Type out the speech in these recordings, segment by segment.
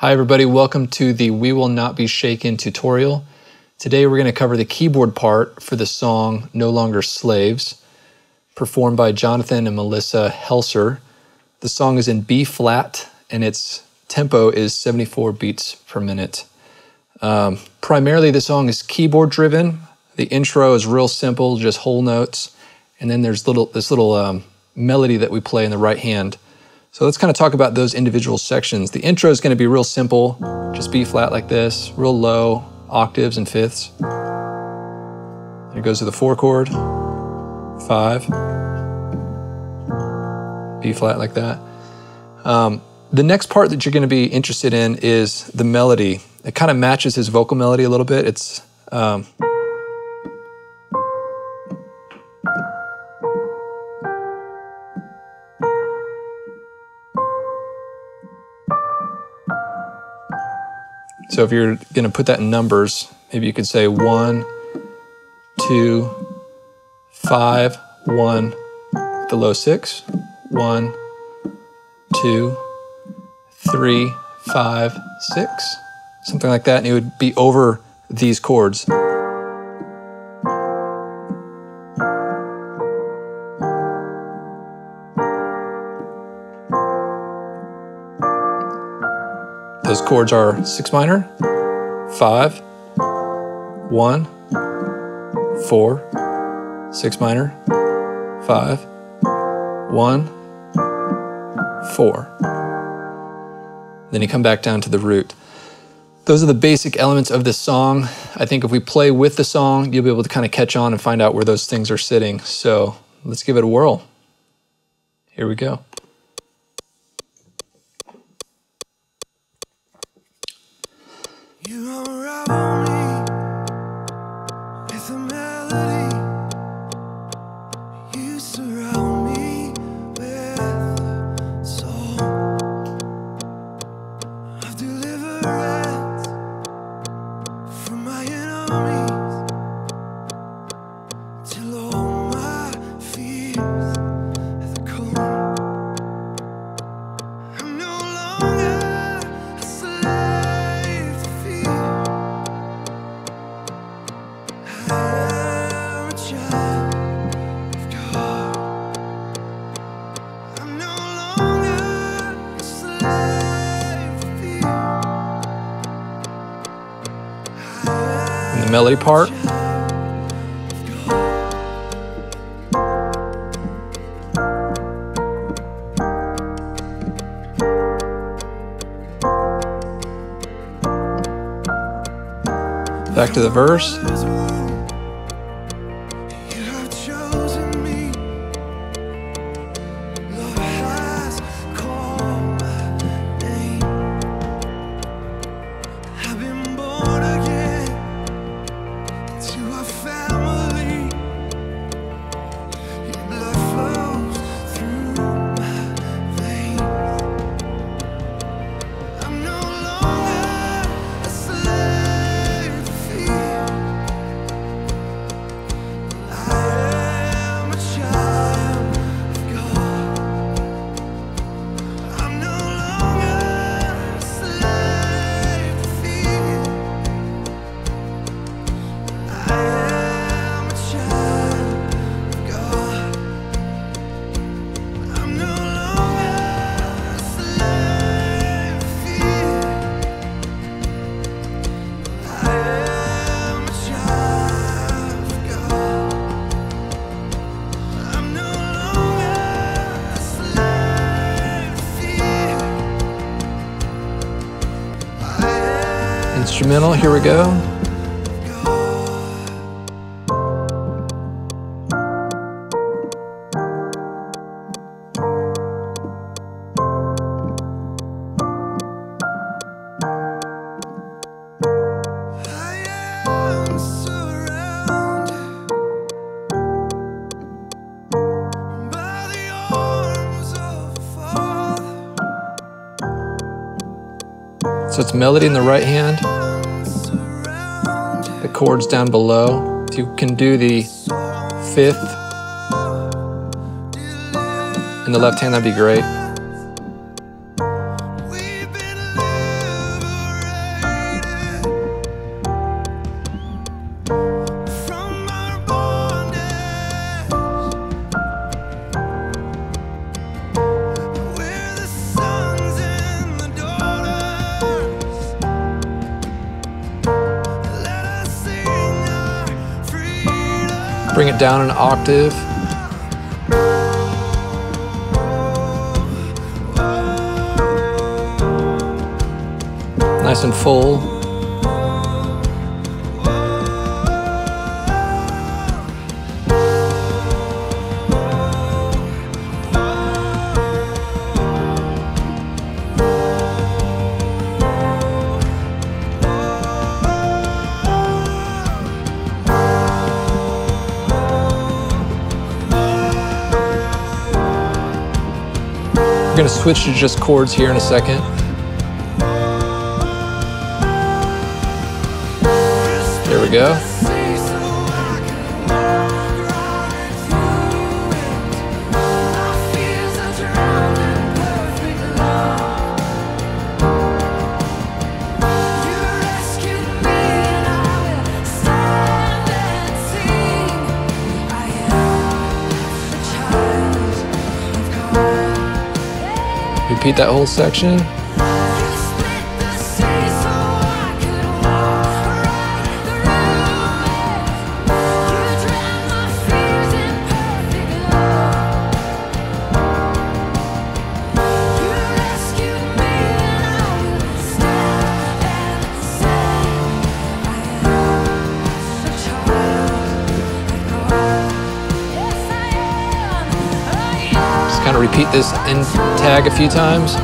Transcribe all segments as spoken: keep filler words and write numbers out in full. Hi everybody, welcome to the We Will Not Be Shaken tutorial. Today we're going to cover the keyboard part for the song No Longer Slaves, performed by Jonathan and Melissa Helser. The song is in B flat and its tempo is seventy-four beats per minute. Um, primarily the song is keyboard driven. The intro is real simple, just whole notes, and then there's little this little um, melody that we play in the right hand. So let's kind of talk about those individual sections. The intro is going to be real simple, just B flat like this, real low, octaves and fifths. And it goes to the four chord, five, B flat like that. Um, the next part that you're going to be interested in is the melody. It kind of matches his vocal melody a little bit. It's um, So if you're going to put that in numbers, maybe you could say one, two, five, one, the low six, one, two, three, five, six, something like that, and it would be over these chords. Those chords are six minor, five, one, four, six minor, five, one, four. Then you come back down to the root. Those are the basic elements of this song. I think if we play with the song, you'll be able to kind of catch on and find out where those things are sitting. So let's give it a whirl. Here we go. Melody part. Back to the verse. Instrumental, here we go. So it's melody in the right hand, the chords down below. So you can do the fifth in the left hand, that'd be great. it down an octave. Nice and full. We're going to switch to just chords here in a second. There we go. Repeat that whole section. Kind of repeat this end tag a few times.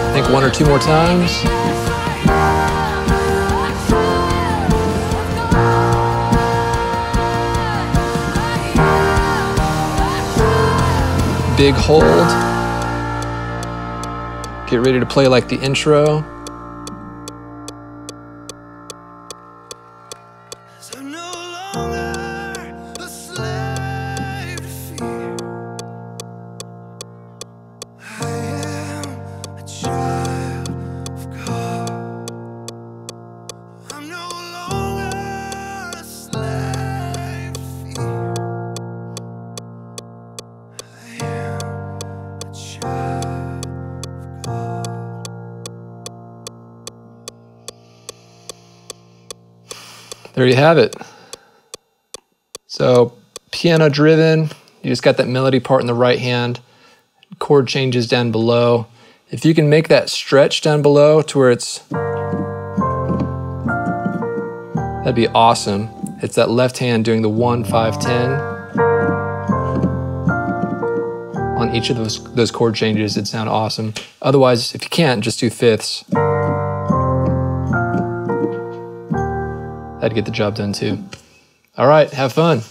I think one or two more times. Big hold. Get ready to play like the intro. So no longer a slave to fear. I am a child of God. I'm no longer a slave to fear. I am a child. There you have it. So piano driven, you just got that melody part in the right hand, chord changes down below. If you can make that stretch down below to where it's, that'd be awesome. It's that left hand doing the one, five, ten. On each of those, those chord changes, it'd sound awesome. Otherwise, if you can't, just do fifths. That'd get the job done too. All right, have fun.